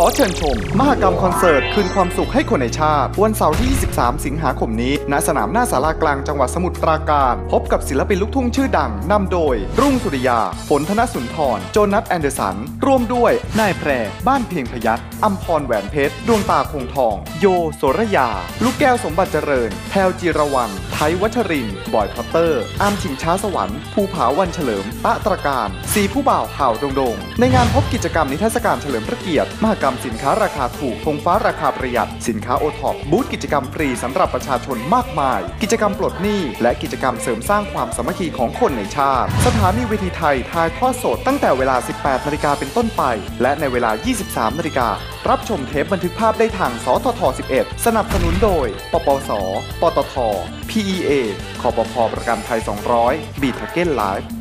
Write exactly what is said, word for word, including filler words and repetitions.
ขอเชิญชมมหกรรมคอนเสิร์ตคืนความสุขให้คนในชาติวันเสาร์ที่ยี่สิบสามสิงหาคมนี้ณสนามหน้าศาลากลางจังหวัดสมุทรปราการพบกับศิลปินลูกทุ่งชื่อดังนำโดยรุ่งสุริยาฝนธนสุนทรโจนัสแอนเดอร์สันร่วมด้วยนายแพรบ้านเพียงพยัคฆ์อัมพรแหวนเพชรดวงตาคงทองโยโสรยาลูกแก้วสมบัติเจริญแพลวจิรวรรณไทยวัชรินทร์บอยพัตเตอร์อามชิงช้าสวรรค์ภูผาวันเฉลิมตะตระการสีผู้บ่าวข่าวโด่งๆในงานพบกิจกรรมนิทรรศการเฉลิมพระเกียรติมหกรรมสินค้าราคาถูกธงฟ้าราคาประหยัดสินค้าโอท็อปบูธกิจกรรมฟรีสำหรับประชาชนมากมายกิจกรรมปลดหนี้และกิจกรรมเสริมสร้างความสามัคคีของคนในชาติสถานีเวทีไทยถ่ายทอดสดตั้งแต่เวลา สิบแปดนาฬิกาเป็นต้นไปและในเวลา ยี่สิบสามนาฬิการับชมเทปบันทึกภาพได้ทางสทท สิบเอ็ดสนับสนุนโดยปปสปตท พี อี เอ คปภประกันภัยสองร้อยบีทาเก้นไลฟ์